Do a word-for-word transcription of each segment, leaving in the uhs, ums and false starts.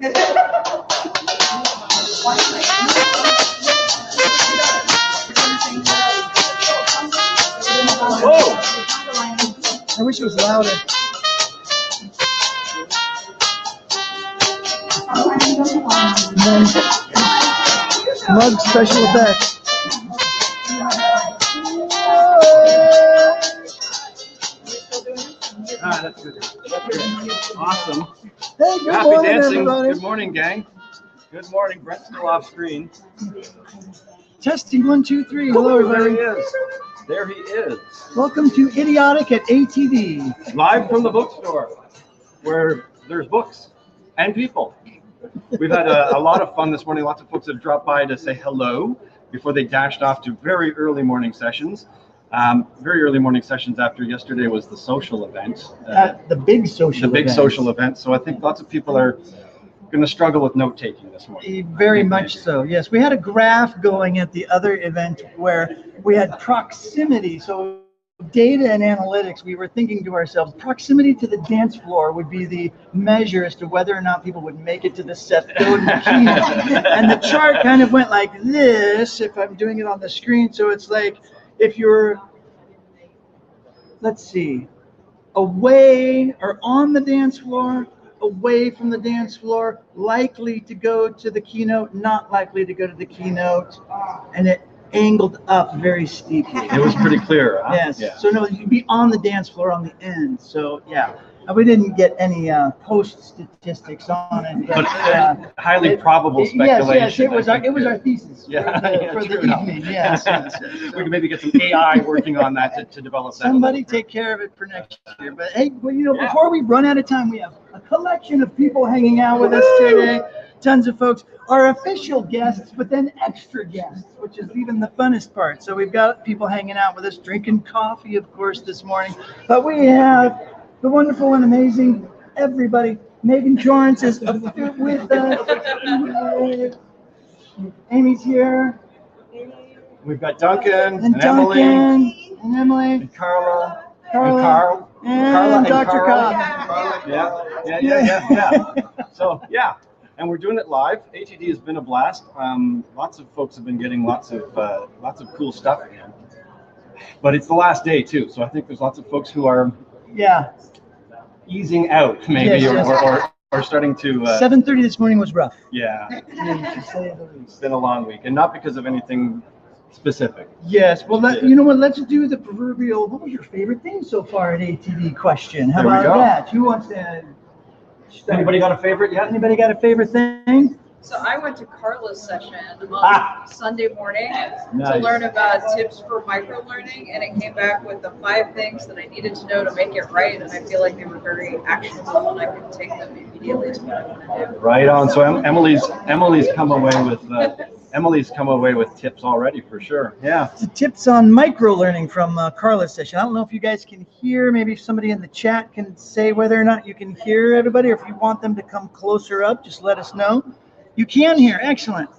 Whoa! I wish it was louder. Mud special effects. Ah, that's good. Awesome. Hey, good Happy morning, dancing. Everybody. Good morning, gang. Good morning. Brent's still off screen. Testing one, two, three. Hello, everybody. There he is. There he is. Welcome to Idiotic at A T D. Live from the bookstore, where there's books and people. We've had a, a lot of fun this morning. Lots of folks have dropped by to say hello before they dashed off to very early morning sessions. Um, very early morning sessions after yesterday was the social event. Uh, uh, the big social event. The big event. social event. So I think lots of people are going to struggle with note-taking this morning. Very much maybe. so, yes. We had a graph going at the other event where we had proximity. So data and analytics, we were thinking to ourselves, proximity to the dance floor would be the measure as to whether or not people would make it to the Seth Godin keynote. And the chart kind of went like this, if I'm doing it on the screen. So it's like, if you're, let's see, away or on the dance floor, away from the dance floor, likely to go to the keynote, not likely to go to the keynote, and it angled up very steeply. It was pretty clear, huh? Yes. Yeah. So no, you'd be on the dance floor on the end. So yeah, we didn't get any uh, post statistics on it. But uh, highly it, probable it, speculation. Yes, yes, it was, our, it was our thesis yeah, for the, yeah, for the evening. Yes, yes, yes. We can maybe get some A I working on that to, to develop that. Somebody take care of it for next year. But hey, well, you know, yeah. before we run out of time, we have a collection of people hanging out with Woo! us today. Tons of folks, our official guests, but then extra guests, which is even the funnest part. So we've got people hanging out with us, drinking coffee, of course, this morning. But we have the wonderful and amazing everybody. Megan Torrance is with us. Amy's here. We've got Duncan and, and Duncan, Emily and Emily and Carla. Carla and Carl. And Carla and Doctor Kapp. Yeah. Yeah, yeah, yeah, yeah. yeah. So yeah. And we're doing it live. A T D has been a blast. Um, lots of folks have been getting lots of uh, lots of cool stuff again. But it's the last day too, so I think there's lots of folks who are yeah easing out maybe yes, or, yes. Or, or or starting to. Uh, seven thirty this morning was rough. Yeah, it's been a long week, and not because of anything specific. Yes. Well, let, you know what? Let's do the proverbial. What was your favorite thing so far at A T D question? How about that? Who wants to? Anybody got a favorite yet? Anybody got a favorite thing? So I went to Carla's session on ah. Sunday morning nice. to learn about tips for micro learning, and it came back with the five things that I needed to know to make it right, and I feel like they were very actionable, and I could take them immediately to what I want to do. Right on. So em Emily's Emily's come away with uh, Emily's come away with tips already for sure. Yeah. The tips on micro learning from uh, Carla's session. I don't know if you guys can hear. Maybe somebody in the chat can say whether or not you can hear everybody, or if you want them to come closer up, just let us know. You can hear. Excellent.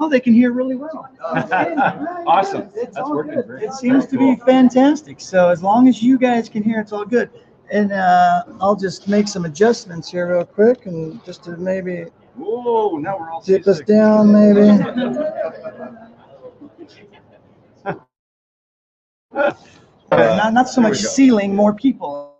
Oh, they can hear really well. Awesome. That's working great. It seems to be fantastic. So as long as you guys can hear, it's all good. And uh, I'll just make some adjustments here real quick, and just to maybe Whoa, now we're all dip us down maybe. uh, not, not so much ceiling, more people.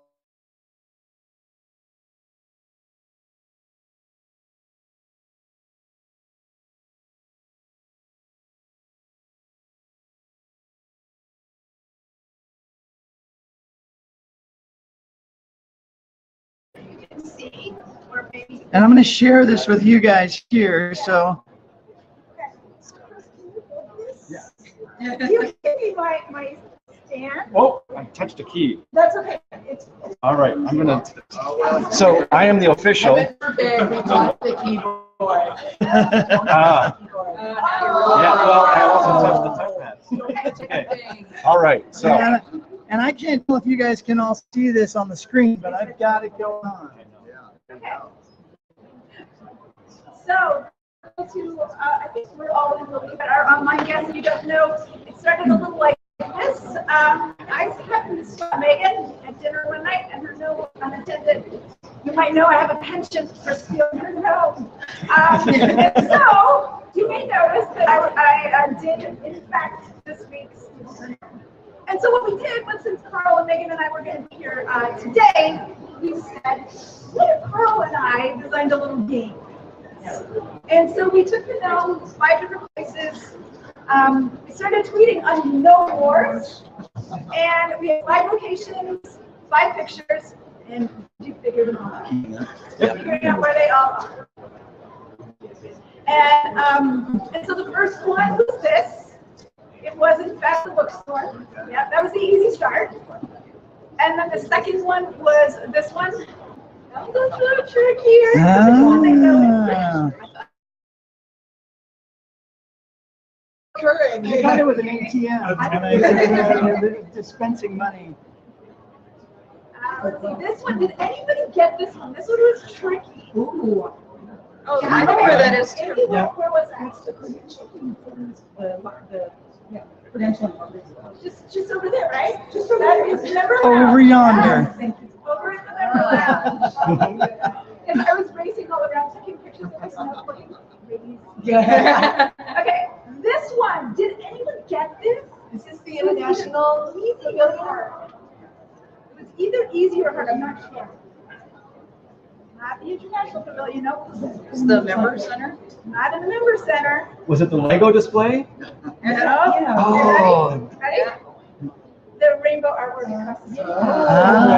And I'm going to share this with you guys here. So, yeah. You give me my, my stand. Oh, I touched a key. That's okay. It's, it's all right. I'm going to. So, I am the official. Heaven forbid we lost the keyboard. ah. Yeah, well, I also touched the touchpad. Okay. All right. So, and, and I can't tell if you guys can all see this on the screen, but I've got it going on. Okay. So, to, uh, I think we're all in a little bit at our online guest. If you don't know, it started a little like this. Um, I happened to spot Megan at dinner one night, and her no unattended You might know I have a penchant for stealing her home. Um, and so you may notice that I, I, I did, in fact, this week steal her home. And so what we did was, since Carl and Megan and I were going to be here uh, today, we said, what if Carl and I designed a little game? And so we took the film five different places. Um, we started tweeting on no wars, and we had five locations, five pictures, and you figured them all out. Yeah. Figuring out where they all are. And, um, and so the first one was this. It was in fact the bookstore. Yeah, that was the easy start. And then the second one was this one. That was a little trickier. Ah. I thought it was an A T M. I dispensing money. Uh, see, this one, did anybody get this one? This one was tricky. Ooh. Oh, yeah, I know where that is too. Anyone, yeah. Where was that? The, yeah, credential. Just, just over there, right? Just over that there. Is never over yonder. Yes. Over in the Neverland. Because I was racing all around, taking pictures of myself looking crazy. Yeah. Okay, this one. Did anyone get this? This is the International Easy Millionaire. It was either easy or hard. I'm not sure. Not the International Pavilion. No, it was the Member Center. Not in the Member Center. Was it the Lego display? No. Yeah. Oh. Ready? Ready? The rainbow artwork across the street. Ah.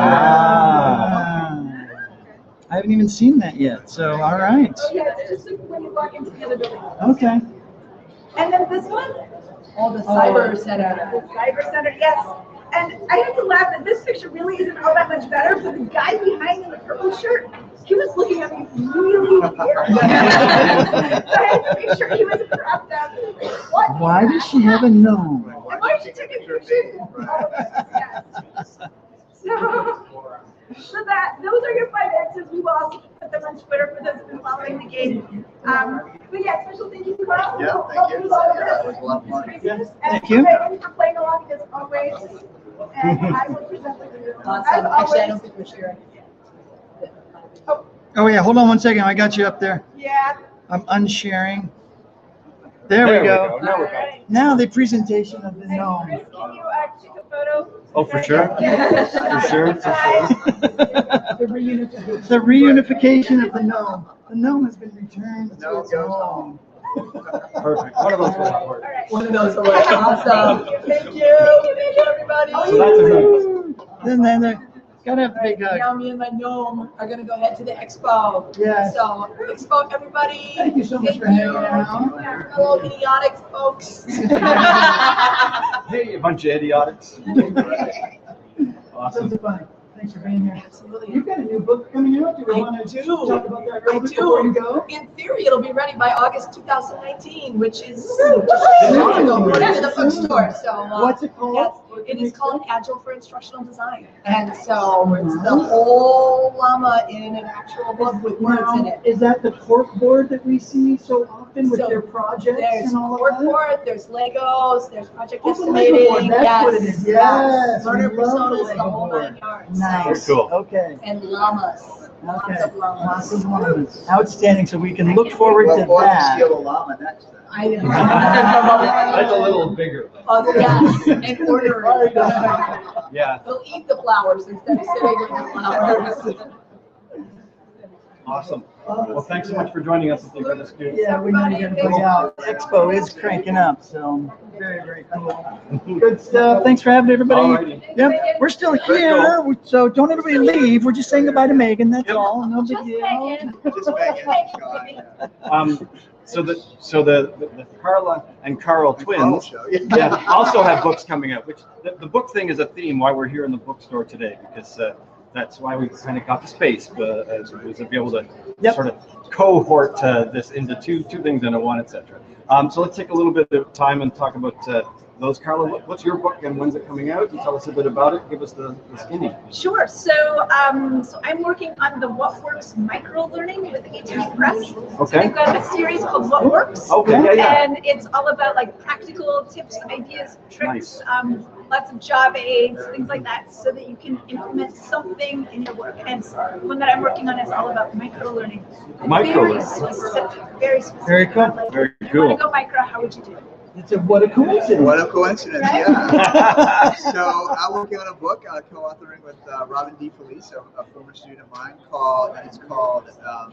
I haven't even seen that yet, so all right. Oh, yeah, it's just like when you walk into the other building. Okay. And then this one? Oh, the Cyber oh. Center. The Cyber Center, yes. And I had to laugh that this picture really isn't all that much better, but the guy behind in the purple shirt, he was looking at me really weird. So I had to make sure he was propped up. What? Why does she have a gnome? And why did she take a picture? Yeah. So, so that, those are your five answers. We will also put them on Twitter for those who've been following the game. Um, but yeah, special thank you, Carl. Yeah, thank you. That was a lot of fun. Thank you. Thank you for playing along as always. And I will present the video. Awesome. Actually, I don't think we're sharing it yet. Oh. oh, yeah, hold on one second. I got you up there. Yeah. I'm unsharing. There, there we go. go. Now, right. now the presentation of the gnome. Chris, can you uh, take a photo? Oh, for sure. Yeah. for sure. For sure. the, reunification. the reunification of the gnome. The gnome has been returned to its home. Perfect. One of those was important. Right. One of those was awesome. Thank you. Thank you. Thank you, everybody. So that's a gnome. Then, then, then. Gotta have a big hug. Now me and my gnome are gonna go head to the expo. Yeah. So expo, everybody. Thank you so much for hanging around. Hello, idiotic folks. Hey, a bunch of idiotics. Awesome. Thanks for being here. Absolutely. You've got a new book coming out. Do we want to talk about that real quick before you go? In theory, it'll be ready by August two thousand nineteen, which is whatever the bookstore. So uh, what's it called? Yes, it is called Agile for Instructional Design, and so it's the whole llama in an actual book with words now, in it. Is that the cork board that we see so often with so their projects and all cork of board, that? There's Legos, there's project estimating. Oh, that's yes. what it is. Yes. Learner personas, the, the whole nine yards. Nice. Cool. Okay. And llamas. Okay. Lots of llamas. Lots of llamas. Outstanding. So we can look forward well, to or that. Steal a llama next time. I know. That's a little bigger. Oh yes. And order it. Yeah. They'll eat the flowers instead of sitting with the flowers. Awesome. Well, thanks so much for joining us with the students. Yeah, we know you're going to bring out. Expo is cranking up, so very, very cool. Good stuff. Thanks for having everybody. Yep, we're still here, so don't everybody leave. We're just saying goodbye to Megan. That's all. No big deal. Just Megan. Um, so the so the, the, the Carla and Carl twins, yeah, also have books coming up. Which the, the book thing is a theme why we're here in the bookstore today, because. Uh, That's why we kind of got the space, but uh, to be able to yep. sort of cohort uh, this into two two things in a one, et cetera. Um, so let's take a little bit of time and talk about uh, those. Carla, what, what's your book and when's it coming out? And tell us a bit about it. Give us the, the skinny. Sure. So, um, so I'm working on the What Works Micro Learning with A T D Press. Okay. So they've got a series called What Works. Okay. Yeah, yeah. And it's all about like practical tips, ideas, tricks, nice. um, lots of job aids, things like that, so that you can implement something in your work. And one that I'm working on is all about micro learning. Micro. Very specific. Very specific. Very cool. Like, very cool. If you want to go micro, how would you do it? It's a, what a coincidence. What a coincidence, right? Yeah. So I'm working on a book, uh, co-authoring with uh, Robin D. Felice, a, a former student of mine, called, and it's called um,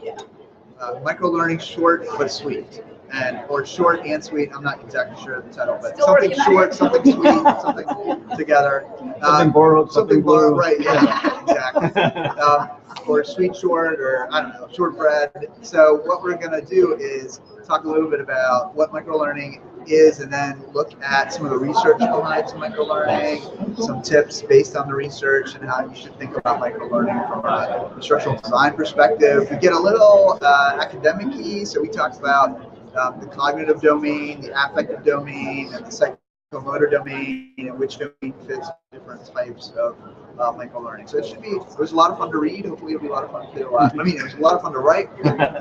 uh, Micro-Learning Short but Sweet. And, or Short and Sweet, I'm not exactly sure of the title, but Still something short, something sweet, something together. Um, something borrowed, something borrowed. Right, yeah, exactly. Um, or sweet short, or I don't know, shortbread. So what we're going to do is talk a little bit about what microlearning is, and then look at some of the research behind microlearning, some tips based on the research, and how you should think about microlearning from a instructional design perspective. We get a little uh, academic-y, so we talked about um, the cognitive domain, the affective domain, and the psychomotor domain, and which domain fits different types of Uh, microlearning. So it should be, it was a lot of fun to read. Hopefully it'll be a lot of fun to, uh, I mean, it was a lot of fun to write.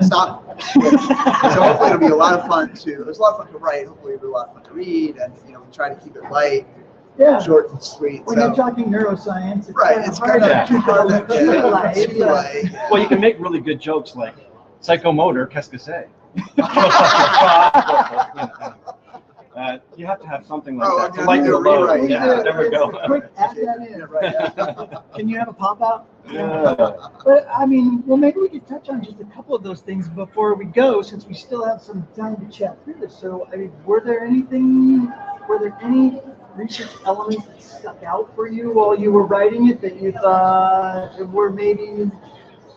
Stop. So hopefully it'll be a lot of fun to, it was a lot of fun to write. Hopefully it'll be a lot of fun to read. And, you know, we try to keep it light, yeah. short and sweet. When so. You're talking neuroscience, it's right. kind of it's hard kind of to light. Light. Light. Yeah. Well, you can make really good jokes like psychomotor, qu'est-ce que c'est? Uh, you have to have something like oh, that to lighten the load. Yeah, there we go. Quick, add that in. Right. Can you have a pop-out? Yeah. But I mean, well, maybe we could touch on just a couple of those things before we go, since we still have some time to chat through this. So, I mean, were there anything? Were there any research elements that stuck out for you while you were writing it that you thought were maybe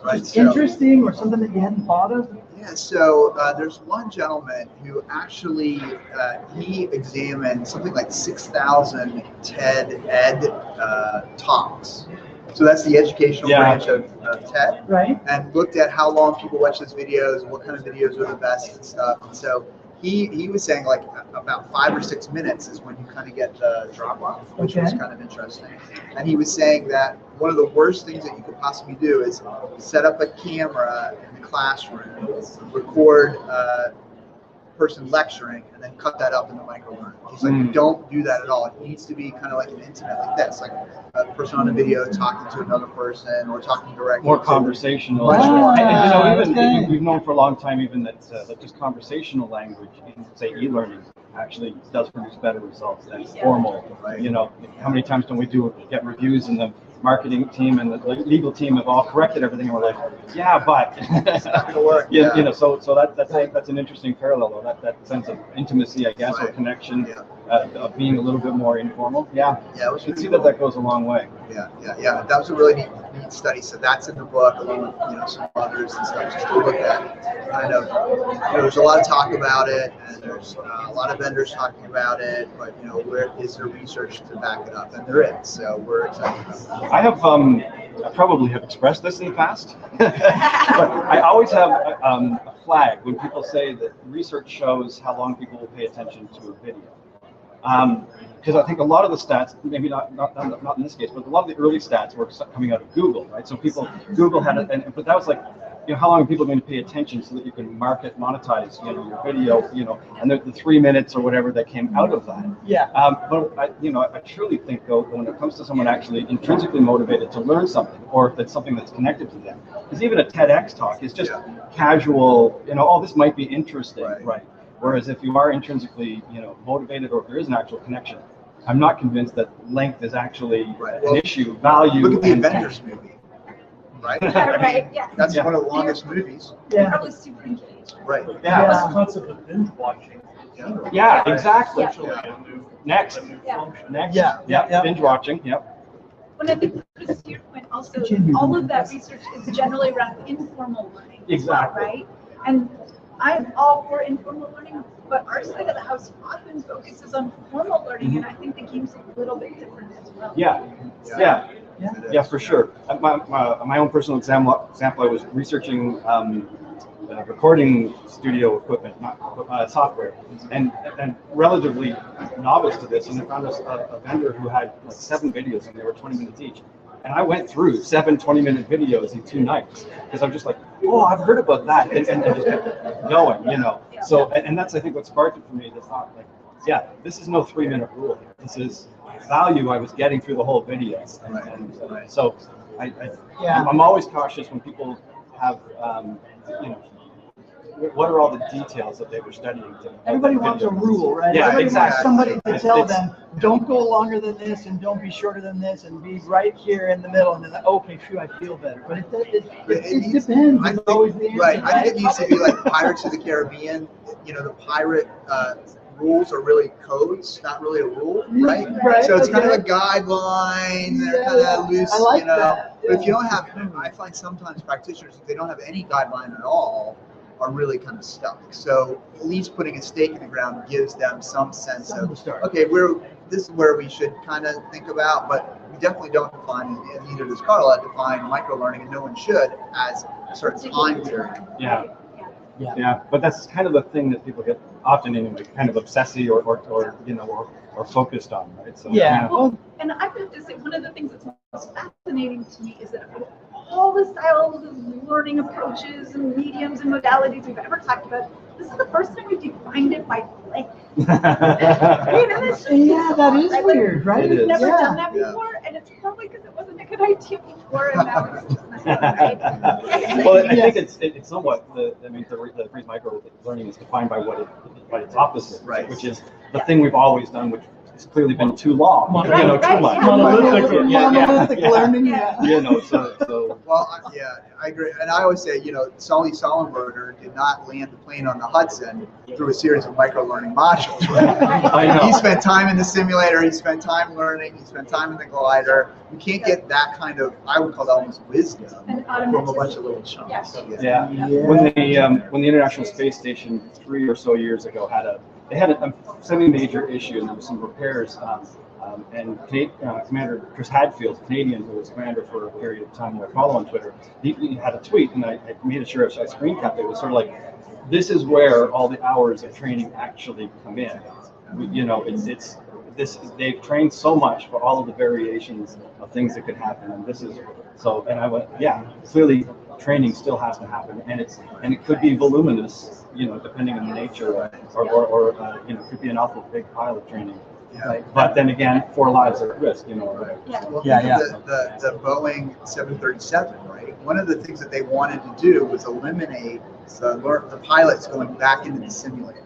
right, so. interesting or something that you hadn't thought of? Yeah, so uh, there's one gentleman who actually, uh, he examined something like six thousand TED Ed uh, talks. So that's the educational yeah. branch of, of TED. Right. And looked at how long people watch those videos, and what kind of videos are the best and stuff. And so he, he was saying like about five or six minutes is when you kind of get the drop off, which okay. was kind of interesting. And he was saying that one of the worst things that you could possibly do is set up a camera in the classroom, record a person lecturing, and then cut that up into micro-learning. He's like, mm. don't do that at all. It needs to be kind of like an intimate, like this, like a person on a video talking to another person or talking directly. More conversational. Wow. And, and, you know, even, even we've known for a long time even that, uh, that just conversational language in, say, e-learning actually does produce better results than yeah. formal. Right. You know, how many times don't we do get reviews in the marketing team and the legal team have all corrected everything, and we're like, yeah, but it's not gonna work. you, yeah. you know, so so that that's a, that's an interesting parallel, that that sense of intimacy, I guess, right. or connection, yeah. uh, of being a little bit more informal. Yeah, yeah, we can see cool. that that goes a long way. Yeah, yeah, yeah. That was a really neat, neat study. So that's in the book, along with you know some others and stuff, just to look at. Kind of, you know, there's a lot of talk about it, and there's uh, a lot of vendors talking about it, but you know, where is there research to back it up? And there is. So we're excited about it. I have, um, I probably have expressed this in the past, but I always have a, um, a flag when people say that research shows how long people will pay attention to a video. Because um, I think a lot of the stats, maybe not, not not in this case, but a lot of the early stats were coming out of Google, right? So people, Google had it, and but that was like, you know, how long are people going to pay attention so that you can market, monetize, you know, your video, you know, and the, the three minutes or whatever that came out of that. Yeah. Um, but I, you know, I truly think though, when it comes to someone actually intrinsically motivated to learn something, or if it's something that's connected to them, because even a TEDx talk is just yeah. casual, you know, oh, this might be interesting, right? right? Whereas if you are intrinsically, you know, motivated, or if there is an actual connection, I'm not convinced that length is actually right. an well, issue, value. Look at the Avengers movie, right? Yeah, right. Yeah. That's yeah. one of the longest They're, movies. Yeah. Probably super engaged. Right. Yeah. yeah. That's the concept of binge watching. Yeah. yeah right. Exactly. Yeah. Next. Yeah. Next. Yeah. Yeah. yeah. Binge watching. Yep. When I think, Chris, to your point, also, all of that research is generally around informal learning. Exactly. Well, right. And I'm all for informal learning, but our side of the house often focuses on formal learning, and I think the game's a little bit different as well. Yeah, so, yeah, yeah, yeah, for sure. My, my, my own personal example, example I was researching um, uh, recording studio equipment, not uh, software, and and relatively novice to this. And I found us a, a vendor who had like seven videos, and they were twenty minutes each. And I went through seven twenty minute videos in two nights because I'm just like, oh, I've heard about that, and, and, and just kept going, you know. So, and, and that's I think what sparked it for me. That's not like, yeah, this is no three minute rule. This is value I was getting through the whole video, and, and, and so I, I yeah. I'm, I'm always cautious when people have, um, you know, what are all the details that they were studying? To Everybody wants a rule, right? Yeah, Everybody exactly. wants somebody to tell it's, them, don't go longer than this, and don't be shorter than this, and be right here in the middle, and then, like, okay, phew, I feel better. But it, it, it, it, it needs, depends. I think, always the answer, right, right, I think it needs to be like Pirates of the Caribbean. You know, the pirate uh, rules are really codes, not really a rule, right? right so it's okay. kind of a guideline. They're yeah, kind of loose, I like you know. That. But yeah. if you don't have, I find sometimes practitioners, if they don't have any guideline at all, are really kind of stuck. So at least putting a stake in the ground gives them some sense of, okay, we're this is where we should kind of think about, but we definitely don't define, and neither does Carla, define micro-learning, and no one should, as a certain time period. Yeah. yeah, yeah, but that's kind of the thing that people get often in, like, kind of obsessive or, or, or you know, or, or focused on, right? So yeah. You know. Well, and I have to say, one of the things that's most fascinating to me is that all the styles of learning approaches and mediums and modalities we've ever talked about, this is the first time we've defined it by length. I mean, just, yeah, that is right? weird, right? We've never yeah. done that before, yeah. and it's probably because it wasn't a good idea before, and now it's just messed up, right? Well, I yes. think it's it, it's somewhat, the, I mean, the, the phrase micro-learning is defined by what it, by its opposite, right. which is the yeah. thing we've always done, which it's clearly been too long, Mon right, you know, right, too much. Yeah. Monolithic, yeah, monolithic yeah, yeah. learning, yeah. You know, so, so. Well, I, yeah, I agree. And I always say, you know, Sully Sullenberger did not land the plane on the Hudson through a series of micro-learning modules. Right? I know. He spent time in the simulator, he spent time learning, he spent time in the glider. You can't get that kind of, I would call that almost wisdom from a bunch of little chunks. Yeah. yeah. yeah. yeah. When, the, um, when the International Space Station three or so years ago had a They had a, a semi-major issue, and there were some repairs. Um, um, and uh, Commander Chris Hadfield, Canadian, who was commander for a period of time, who I follow on Twitter, he, he had a tweet, and I, I made sure I screen capped it. It was sort of like, "This is where all the hours of training actually come in." We, you know, it's it's this. They've trained so much for all of the variations of things that could happen, and this is so. And I went, yeah, clearly. Training still has to happen, and it's and it could be voluminous, you know, depending on the nature, or or, or uh, you know, it could be an awful big pile of training. Yeah. Like, but then again, four lives are at risk, you know. Right? Yeah, well, yeah. yeah. The, the the Boeing seven thirty-seven, right? One of the things that they wanted to do was eliminate the the pilots going back into the simulator.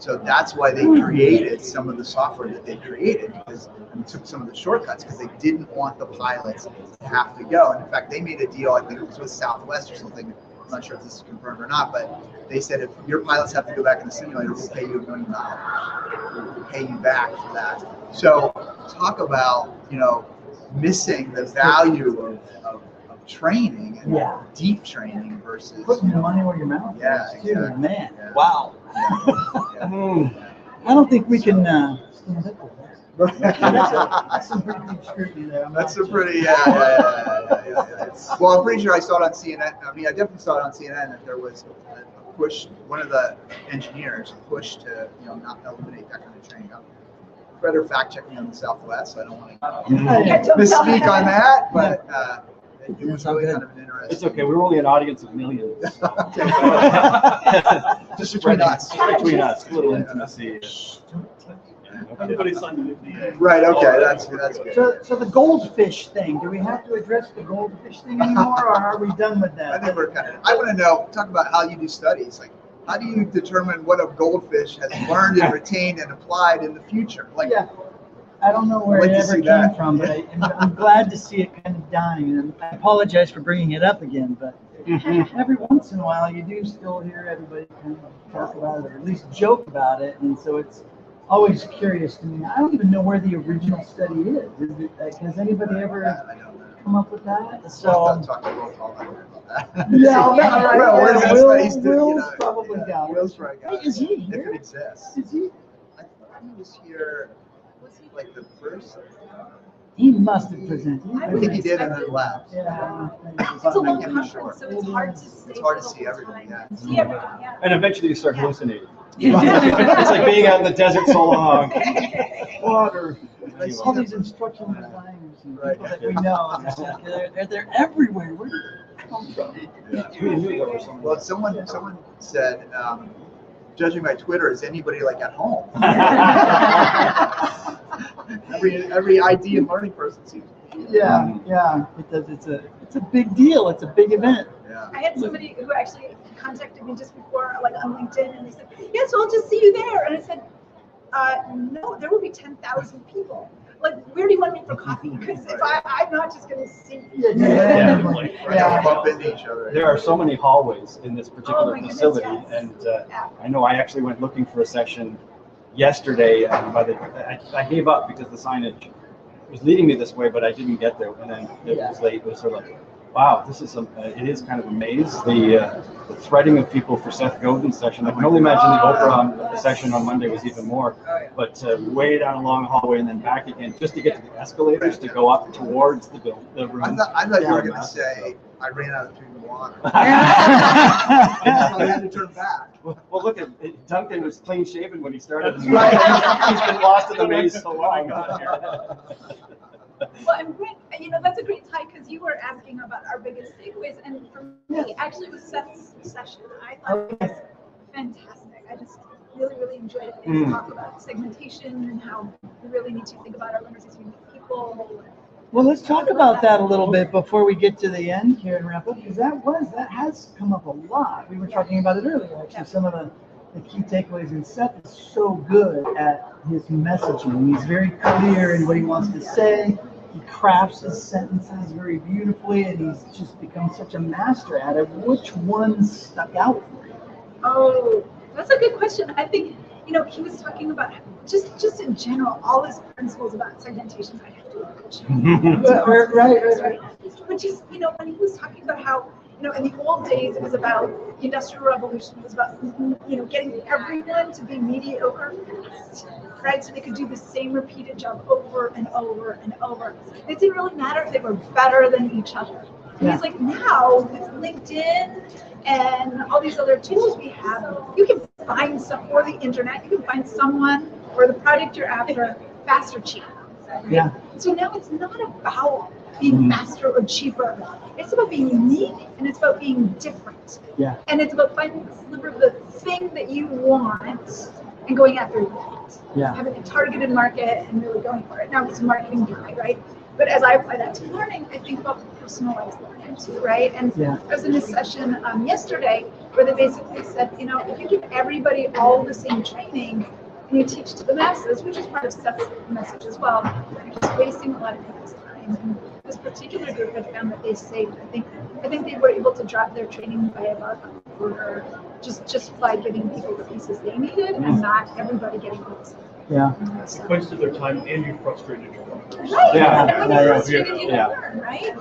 So that's why they created some of the software that they created, because and took some of the shortcuts, because they didn't want the pilots to have to go. And in fact, they made a deal, I think it was with Southwest or something, I'm not sure if this is confirmed or not, but they said if your pilots have to go back in the simulator, we'll pay you a million dollars. We'll pay you back for that. So talk about, you know, missing the value of, of training and yeah. deep training versus putting your money where your mouth is. Yeah, exactly. man. Yeah. Wow. Yeah. Yeah. I don't think we can uh, stand up for that. That's some pretty deep scrutiny there. I'm That's a pretty yeah, yeah, yeah, yeah, yeah, yeah. Well, I'm pretty sure I saw it on C N N. I mean, I definitely saw it on C N N that there was a push. One of the engineers pushed to you know not eliminate that kind of training. Up. Better fact checking on the Southwest. So I don't want to misspeak on that, but. Uh, It was really kind of an interesting. It's okay. We're only an audience of millions. So. Just between us. Just between us. A little intimacy. Everybody's on the Right. Okay. That's that's good. So, so the goldfish thing. Do we have to address the goldfish thing anymore, or are we done with that? I think we're kind of. I want to know. Talk about how you do studies. Like, how do you determine what a goldfish has learned and retained and applied in the future? Like. Yeah. I don't know where it ever came that. from, but I, I'm glad to see it kind of dying. And I apologize for bringing it up again, but every once in a while you do still hear everybody kind of talk about it, or at least joke about it. And so it's always curious to me. I don't even know where the original study is. Is it, like, has anybody ever come up with that? So yeah, yeah, Will's, Will's probably got it. Is he here? If it exists. Is he? I thought he was here. Like the first He must have presented. I, I think he did, and then left. Yeah. It's a long conference, so it's hard to see. It's hard to see everyone. Yeah. See everyone, yeah. And eventually you start yeah. hallucinating. It's like being out in the desert so long. Water. There's all these instructional designers and people that we know. They're, they're, they're everywhere. Where did they come from? Yeah. Well, someone, someone said, um, judging by Twitter, is anybody like at home? every every I D and learning person seems. Yeah, yeah, because it's a it's a big deal. It's a big event. Yeah. I had somebody who actually contacted me just before, like on LinkedIn, and they said, "Yes, I'll just see you there." And I said, uh, "No, there will be ten thousand people. Like, where do you want me for coffee? Because if I, I'm not just going to see you." Yeah, yeah. Like, right yeah. Up into each other. There are so many hallways in this particular oh facility, goodness, yes. and uh, yeah. I know I actually went looking for a session yesterday, and by the I, I gave up because the signage was leading me this way, but I didn't get there, and then it yeah. was late. It was sort of like, wow, this is some. Uh, it is kind of a maze. The, uh, the threading of people for Seth Godin's session. I can only imagine the Oprah yes. session on Monday was even more. Oh, yeah. But uh, way down a long hallway and then back again, just to get to the escalators to go up towards the build the room. I thought, I thought you were going to say I ran out of food and water. I had to turn back. Well, well look at it, Duncan was clean shaven when he started. He's been lost in the maze so long. Well, I'm great. You know, that's a great tie because you were asking about our biggest takeaways, and for me, actually, it was Seth's session. I thought it was fantastic. I just really, really enjoyed it. And mm. talk about segmentation and how we really need to think about our learners as unique people. Well, let's talk about that a little bit before we get to the end here and wrap up, because that was that has come up a lot. We were yeah. talking about it earlier. Actually, some of the, the key takeaways, and Seth is so good at his messaging. He's very clear in what he wants to say. He crafts his sentences very beautifully, and he's just become such a master at it. Which one stuck out for you? Oh, that's a good question. I think, you know, he was talking about just just in general, all his principles about segmentation. I have to look at right, right, right, right. But just, you know, when he was talking about how, you know, in the old days, it was about the Industrial Revolution. It was about, you know, getting everyone to be mediocre, right? So they could do the same repeated job over and over and over. It didn't really matter if they were better than each other. Yeah. He's like, now with LinkedIn and all these other tools we have, you can find some, or the internet, you can find someone or the product you're after faster, cheaper. Yeah. So now it's not about being faster or cheaper. It's about being unique, and it's about being different. Yeah. And it's about finding the thing that you want and going after that. Yeah. Having a targeted market and really going for it. Now it's a marketing guy, right? But as I apply that to learning, I think about personalized learning too, right? And yeah. I was in a session um, yesterday where they basically said, you know, if you give everybody all the same training, and you teach to the masses, which is part of Seth's message as well, you're just wasting a lot of people's time. And this particular group had found that they saved, I think, I think they were able to drop their training by about a quarter, just just by giving people the pieces they needed and not everybody getting those. Yeah. So, wasted their time, and you frustrated your learners. Right. Yeah. Everybody's yeah. frustrated yeah. you yeah. learn, right?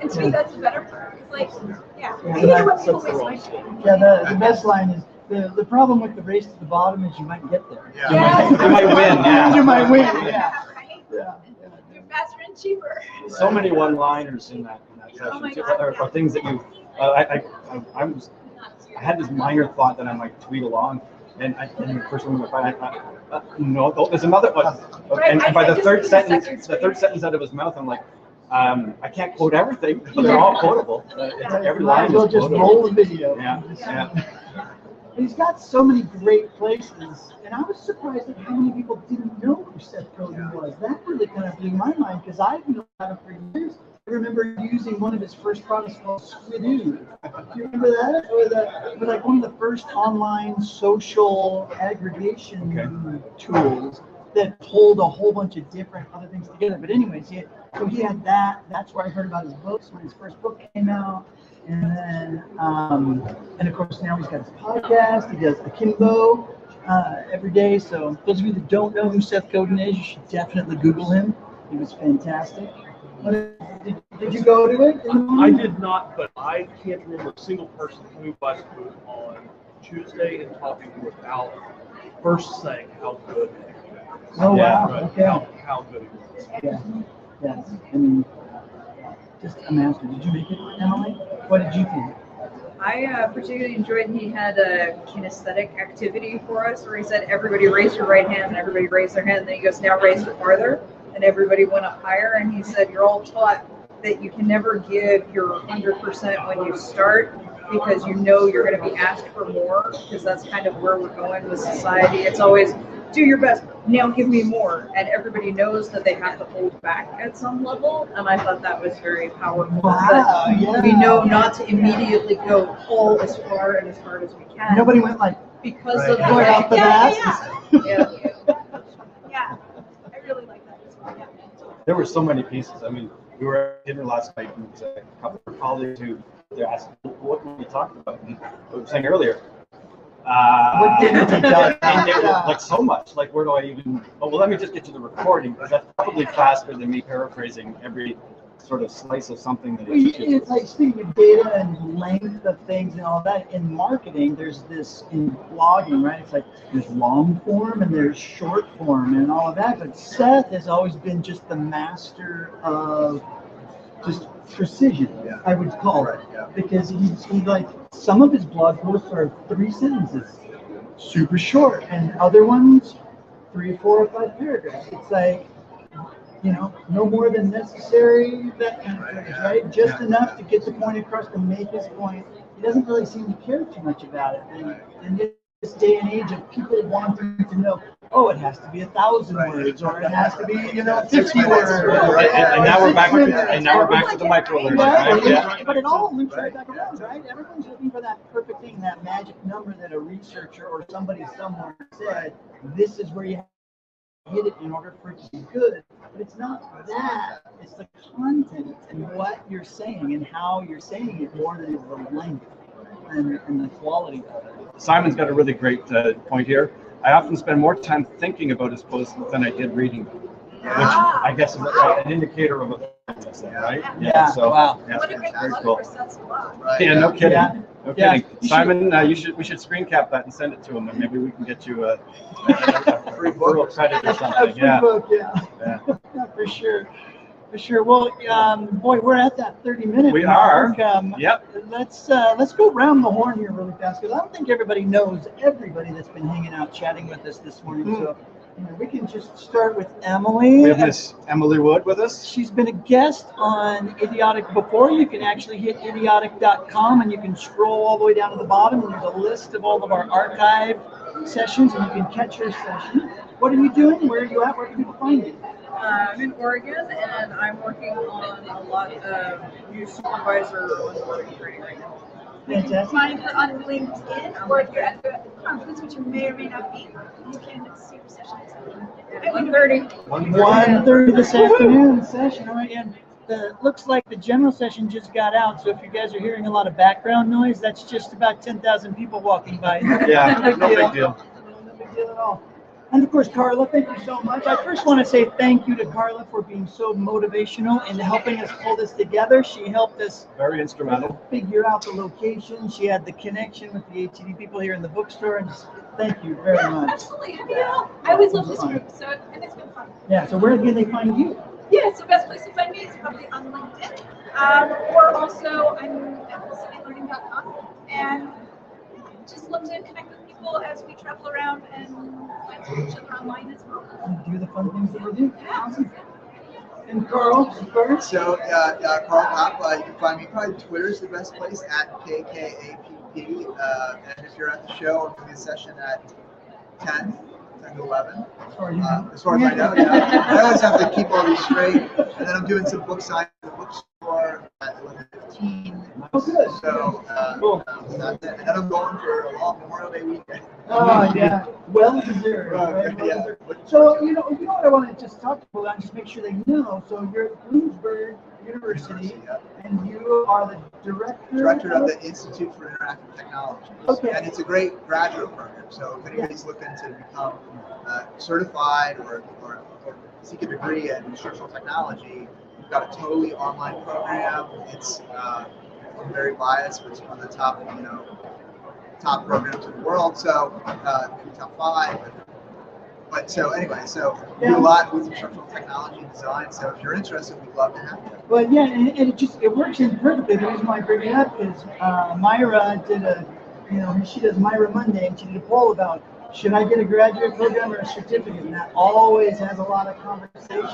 And to me, that's the better part. It's like, yeah. yeah I hate when people waste my time. Yeah. The, the best line is, The, the problem with the race to the bottom is you might get there. Yeah. Yeah. You, might, you might win. Yeah. You might win. Yeah. yeah. Right? Yeah. You're faster and cheaper. So many one-liners in that, in that yeah. session. Oh too, God, or, yeah. or things that you, uh, I, I, I, I, was, I had this minor thought that I might tweet along, and I, and the person went by, I thought, uh, no, oh, there's another one. Right. And, and by I, the I third sentence, the, the third sentence out of his mouth, I'm like, Um, I can't quote everything, but they're all quotable. Uh, it's, every line we'll is just quotable. Roll the video. Yeah. yeah. yeah. And he's got so many great places, and I was surprised at how many people didn't know who Seth Godin was. That really kind of blew my mind, because I've known him for years. I remember using one of his first products called Squidoo. Do you remember that? Or the, it was like one of the first online social aggregation okay. tools that pulled a whole bunch of different other things together. But anyways, he had, so he had that. That's where I heard about his books when his first book came out. And then, um, and of course, now he's got his podcast. He does Akimbo uh, every day. So those of you that don't know who Seth Godin is, you should definitely Google him. He was fantastic. What, did, did you go to it? I did not, but I can't remember a single person who was on Tuesday and talking to without first saying how good. Oh yeah, wow! Right. Okay. How, how good it was. Yeah. Yes, I mean, just a master. Did you make it, Emily? What did you think? I uh, particularly enjoyed, he had a kinesthetic activity for us where he said, everybody raise your right hand, and everybody raised their hand, and then he goes, now raise it farther, and everybody went up higher, and he said, you're all taught that you can never give your one hundred percent when you start, because you know you're going to be asked for more, because that's kind of where we're going with society. It's always, do your best, now give me more, and everybody knows that they have to hold back at some level, and I thought that was very powerful. Wow, that yeah, we know yeah, not to immediately go pull as far and as hard as we can. Nobody went like, because right, of going out the yeah, yeah, yeah. Yeah. Yeah, I really like that as well. Yeah. There were so many pieces. I mean, we were at dinner last night, and a couple of colleagues who they're asking, what were we talking about? And what we were saying earlier, uh, what didn't we done? And they were like, so much. Like, where do I even? Oh, well, let me just get to the recording, because that's probably faster than me paraphrasing every sort of slice of something that is. Well, it's like speaking of data and length of things and all that. In marketing, there's this, in blogging, right? It's like there's long form and there's short form and all of that. But Seth has always been just the master of just precision, yeah, I would call right, it, yeah, because he's he like some of his blog posts are three sentences, super short, and other ones three, four, or five paragraphs. It's like, you know, no more than necessary, that kind of thing, right? Just yeah, enough to get the point across, to make his point. He doesn't really seem to care too much about it. And in this day and age of people wanting to know, oh, it has to be a thousand right, words, or it has to be, you know, fifty words. Right. And, and now we're back with the, and now we're back to the micro-learning. Right? Yeah. But it all loops right back around, right? Everyone's looking for that perfect thing, that magic number that a researcher or somebody somewhere said, this is where you have to hit it in order for it to be good. But it's not that. It's the content and what you're saying and how you're saying it more than the length and, and the quality of it. Simon's got a really great uh, point here. I often spend more time thinking about his posts than I did reading them, which I guess is wow, an indicator of a thing, right? Yeah, yeah, so wow, yeah, what that's very cool. Right. Yeah, no kidding. Yeah. No yeah, kidding. You Simon, should, uh, you should, we should screen cap that and send it to him, and maybe we can get you a, a, a free book credit or something. Free yeah, book, yeah, yeah. For sure. For sure. Well, um, boy, we're at that thirty minute we mark. are. Um, yep. Let's uh, let's go round the horn here really fast, because I don't think everybody knows everybody that's been hanging out chatting with us this morning. Mm-hmm. So you know, we can just start with Emily. We have Miss Emily Wood with us. She's been a guest on Idiotic before. You can actually hit idiotic dot com, and you can scroll all the way down to the bottom, and there's a list of all of our archive sessions, and you can catch her session. What are you doing? Where are you at? Where can people find you? Uh, I'm in Oregon, and I'm working on a lot of new supervisor onboarding training right now. Fantastic. Find her on LinkedIn, or if you're at the conference, which you may or may not be, you can see her session at one thirty this afternoon session. All right, and the looks like the general session just got out, so if you guys are hearing a lot of background noise, that's just about ten thousand people walking by. Yeah, no big deal. No big deal. No big deal at all. And of course, Carla, thank you so much. I first want to say thank you to Carla for being so motivational and helping us pull this together. She helped us very instrumental figure out the location. She had the connection with the A T D people here in the bookstore, and just thank you very yeah, much. Absolutely, I mean, you know, I always love this group, so and it's been fun. Yeah. So where can they find you? Yeah. So best place to find me is probably on LinkedIn, um, or also I'm Apple City Learning dot com, and just love to connect with people as we travel around and. Online as well. And do the fun things that we do. Awesome. And Karl, first. So, uh, uh, Karl Kapp, uh, you can find me. Probably Twitter is the best place, at K K A P P. Uh, and if you're at the show, I'm doing a session at ten, ten to eleven. Uh, as far as I know, yeah. I always have to keep all these straight. And then I'm doing some book signing at the bookstore at eleven fifteen. Oh, good. So, uh, cool. um, not that, and then I'm going for a long Memorial Day weekend. Oh, yeah. Well deserved. Right? Well yeah. deserved. So, you know, you know what I want to just talk to people about, just make sure they know. So, you're at Bloomsburg University, University yeah. and you are the director, director of, of the Institute for Interactive Technology. Okay. And it's a great graduate program. So, if anybody's yeah. looking to become uh, certified or, or, or seek a degree in instructional technology, you've got a totally online program. It's uh, very biased, but it's one of the top, you know, top programs in the world, so uh, maybe top five, but But so anyway, so we do a lot with instructional technology and design. So if you're interested, we'd love to have you. Well, yeah, and it, it just it works in perfectly. The reason why I bring it up is uh, Myra did a, you know, she does Myra Monday, and she did a poll about should I get a graduate program or a certificate, and that always has a lot of conversations.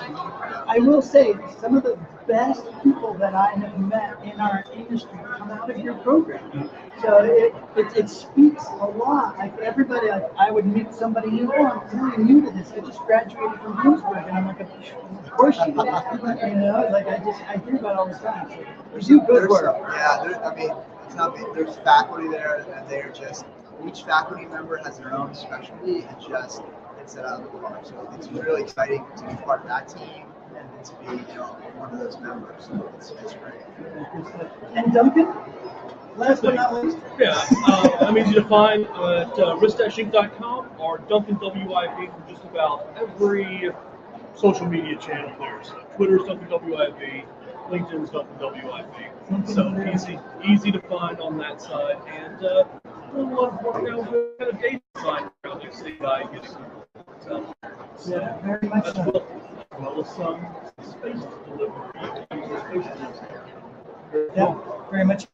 I will say some of the best people that I have met in our industry come out of your program. So it it, it speaks a lot. Like everybody, like I would meet somebody new. Oh, I'm really new to this. I just graduated from Bloomsburg, and I'm like, of course you did. You know, like I just I hear about all the time. So there's you good there's work. Some, yeah, I mean, it's not there's faculty there, and they're just. Each faculty member has their own specialty and just hits it out of the park. So it's really exciting to be part of that team and to be, you know, one of those members. So it's, it's great. And Duncan, last but not least. Yeah, uh, I mean, you can find uh, at uh, wrist dash inc dot com or Duncan W I V from just about every social media channel there. So Twitter's Duncan W I V, LinkedIn's Duncan W I V. So easy, easy to find on that side. And uh, I love working out with a data design project, see how I get it. So, yeah, very much as well, as well as some space delivery. Yeah, very much.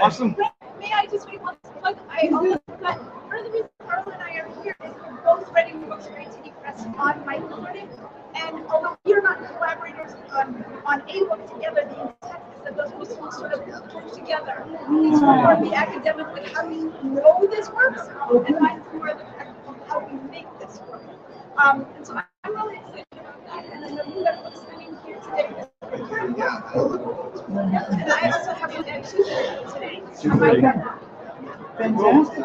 Awesome. May I just make one plug? I also got part of the reason Carla and I are here is we're both writing books for A T D Press on micro learning. And although we're not collaborators on, on a book together, the intent is that those books will sort of work together. These are the academic, like how we know this works, and mine's more the practical, how we make this work. Um, and so I'm really excited about that. And then the new that was sitting here today is preparing work. And I also have an ed tutor today. Fantastic.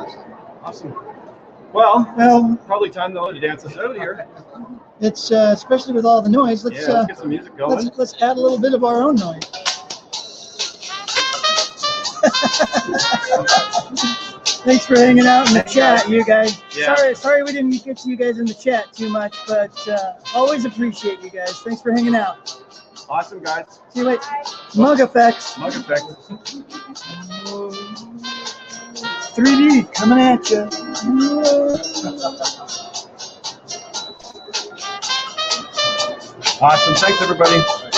Awesome. Well, well, probably time though to dance us out here. It's uh, especially with all the noise. Let's, yeah, let's get some music going. Uh, let's, let's add a little bit of our own noise. Thanks for hanging out in the chat, you guys. Yeah. Sorry, sorry we didn't get to you guys in the chat too much, but uh, always appreciate you guys. Thanks for hanging out. Awesome, guys. See you later. Mug effects. Mug effects. three D coming at you. Awesome. Thanks, everybody.